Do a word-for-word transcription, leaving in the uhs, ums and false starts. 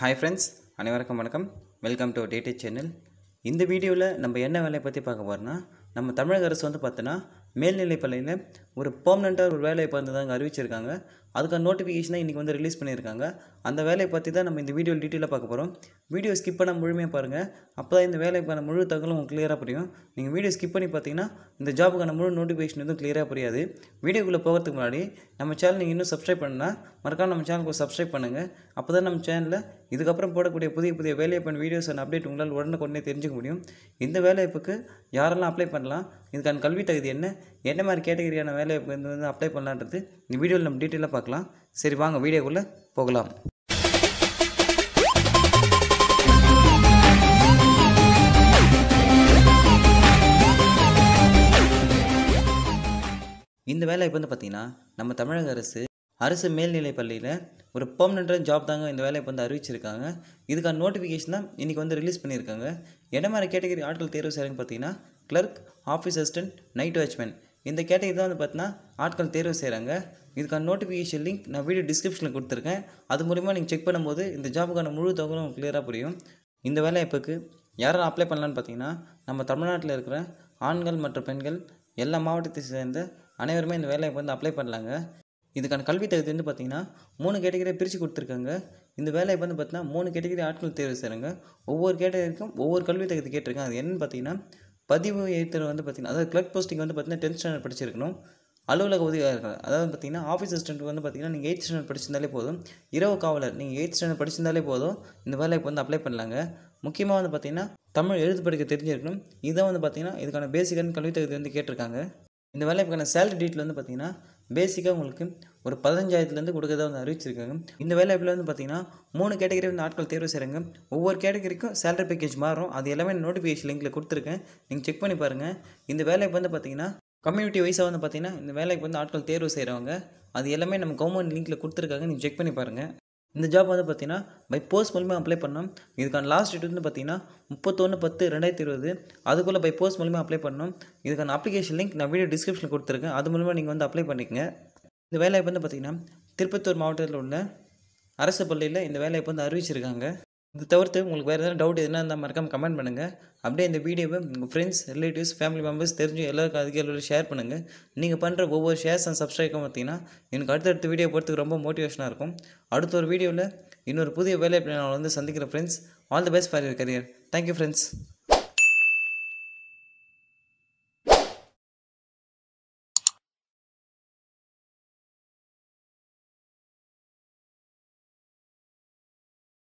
हाय friends अनेवरक्कम वणक्कम welcome to डेटे चैनल इंद वीडियोல நம்ம என்ன வேலைய பத்தி பார்க்க போறோம்னா நம்ம தமிழக அரசு வந்து பார்த்தனா மேல்நிலைப்பள்ளியில ஒரு பெர்மனன்ட்டா ஒரு வேலைய பத்திதான் அறிவிச்சிருக்காங்க அதுக்கு நோட்டிஃபிகேஷன் இன்னைக்கு வந்து ரிலீஸ் பண்ணிருக்காங்க அந்த வேலைய பத்தி தான் நம்ம இந்த வீடியோல டீடைலா பார்க்க போறோம் வீடியோ ஸ்கிப் பண்ணாம முழுமையா பாருங்க அப்பதான் இந்த வேலைக்கான முழு தகவலும் கிளியரா புரியும் நீங்க வீடியோ ஸ்கிப் பண்ணி பாத்தீங்கன்னா இந்த ஜாபுக்கான முழு நோட்டிஃபிகேஷன் வந்து கிளியரா புரியாது வீடியோக்குள்ள போகிறதுக்கு முன்னாடி நம்ம சேனல் நீங்க இன்னும் சப்ஸ்கிரைப் பண்ணனா மறக்காம நம்ம சேனலுக்கு சப்ஸ்கிரைப் பண்ணுங்க அப்பதான் நம்ம சேனல்ல இதுக்கு அப்புறம் போடக்கூடிய புதிய புதிய வேலையப்பன் வீடியோஸ் அண்ட் அப்டேட் உங்களால உடனுக்குடனே தெரிஞ்சுக்க முடியும் இந்த வேலையப்புக்கு யாரெல்லாம் அப்ளை பண்ணலாம் இதுக்கான கல்வி தகுதி என்ன என்ன மாதிரி கேட்டகரியான வேலையப்புக்கு வந்து அப்ளை பண்ணலாம்ன்றது இந்த வீடியோல நம்ம டீடைலா பார்க்கலாம் சரி வாங்க வீடியோக்குள்ள போகலாம் இந்த வேலையப்பு வந்து பாத்தீங்கன்னா நம்ம தமிழக அரசு அரசு மேல்நிலைப்பள்ளியில ஒரு பெர்மனன்ட் ஜாப் தாங்க இந்த வேலையப்பு வந்து அறிவிச்சிருக்காங்க இதுக்கான நோட்டிஃபிகேஷன் தான் இன்னைக்கு வந்து ரிலீஸ் பண்ணிருக்காங்க என்ன மாதிரி கேட்டகரி ஆட்கள் தேர்வு செய்யறன்னு பாத்தீங்கன்னா clerk office assistant night watchman இந்த கேட்டகரி தான் வந்து பார்த்தா ஆட்கள் தேர்வு செய்றாங்க இதுக்கான நோட்டிஃபிகேஷன் லிங்க் நான் வீடியோ டிஸ்கிரிப்ஷன்ல கொடுத்திருக்கேன் அது மூலமா நீங்க செக் பண்ணும்போது இந்த ஜாபுக்கான முழு தகவலும் கிளியரா புரியும் இந்த வேலையப்புக்கு யாரெல்லாம் அப்ளை பண்ணலாம்னு பாத்தீங்கன்னா நம்ம தமிழ்நாட்டுல இருக்கிற ஆண்கள் மற்றும் பெண்கள் எல்லா மாவட்டத்தை சேர்ந்த அனைவருமே இந்த வேலையப்புக்கு வந்து அப்ளை பண்ணலாங்க இதுக்கான கல்வி தகுதி வந்து பாத்தீங்கன்னா மூணு கேட்டகரியா பிரிச்சு கொடுத்திருக்காங்க இந்த வேலையப்பு வந்து பார்த்தா மூணு கேட்டகரி ஆட்கள் தேர்வு செய்றாங்க ஒவ்வொரு கேட்டகரிக்கும் ஒவ்வொரு கல்வி தகுதி கேட்டிருக்காங்க அது என்னன்னு பாத்தீங்கன்னா पदवी एवं पाती क्लर्क पोस्टिंग वह पाती टेंथ स्टैंडर्ड पढ़ी अलग उद्योग पाती आफीस असिस्टेंट वह पाती एट्थ स्टैंडर्ड पढ़ी इरव कावल एट्थ स्टैंडर्ड पढ़ी वाले अप्लाई पन्नाला मुख्यमा वह पाती तमिल एलुत्तु पढ़िक्क तेरिंजिरुक्कणुम इदा वह पाती बेसिक कल्वी तगुदी केट्टिरुक्कांगा இந்த வேலைக்கான salary detail வந்து பாத்தீங்கன்னா பேசிக்கா உங்களுக்கு ஒரு பதினைந்தாயிரம் ல இருந்து கொடுக்கறதா வந்து அறிவிச்சிருக்காங்க இந்த வேலையில வந்து பாத்தீங்கன்னா மூணு கேட்டகரி வந்து ஆட்கள் தேர்வு செய்றாங்க ஒவ்வொரு கேட்டகரிக்கும் salary package மாறும் அது எல்லாமே நோட்டிஃபிகேஷன் லிங்க்ல கொடுத்திருக்கேன் நீங்க செக் பண்ணி பாருங்க இந்த வேலைக்கு வந்து பாத்தீங்கன்னா கம்யூனிட்டி வைஸா வந்து பாத்தீங்கன்னா இந்த வேலைக்கு வந்து ஆட்கள் தேர்வு செய்றவங்க அது எல்லாமே நம்ம கவர்மெண்ட் லிங்க்ல கொடுத்திருக்காங்க நீங்க செக் பண்ணி பாருங்க இந்த ஜாப் வந்து பாத்தீங்கன்னா பை போஸ்ட் மூலமா அப்ளை பண்ணனும் இதுக்கான லாஸ்ட் டேட் வந்து பாத்தீங்கன்னா முப்பத்தி ஒன்று பத்து இரண்டாயிரத்தி இருபது அதுக்குள்ள பை போஸ்ட் மூலமா அப்ளை பண்ணனும் இதுக்கான அப்ளிகேஷன் லிங்க் நான் வீடியோ டிஸ்கிரிப்ஷன்ல கொடுத்திருக்கேன் அது மூலமா நீங்க வந்து அப்ளை பண்ணிக்கங்க இந்த வேலைய வந்து பாத்தீங்கன்னா திருப்பத்தூர் மாவட்டத்துல உள்ள அரசு பள்ளியில இந்த வேலைய வந்து அறிவிச்சிருக்காங்க இது தவிர்த்து உங்களுக்கு வேற ஏதாவது டவுட் இருந்தா மறக்காம கமெண்ட் பண்ணுங்க அப்படியே இந்த வீடியோவை உங்க ஃப்ரெண்ட்ஸ் ரிலேட்டிவ்ஸ் ஃபேமிலி மெம்பர்ஸ் தெரிஞ்சு எல்லாருக்கும் அதுக்கு எல்லாரும் ஷேர் பண்ணுங்க நீங்க பண்ற ஒவ்வொரு ஷேர்ஸ் அண்ட் சப்ஸ்கிரைப்க்கும் பார்த்தீங்கன்னா எனக்கு அடுத்தடுத்த வீடியோ போடுறதுக்கு ரொம்ப மோட்டிவேஷனா இருக்கும் அடுத்த ஒரு வீடியோல இன்னொரு புதிய வேலையை நான் வந்து சந்திக்கிறேன் friends all the best for your career thank you friends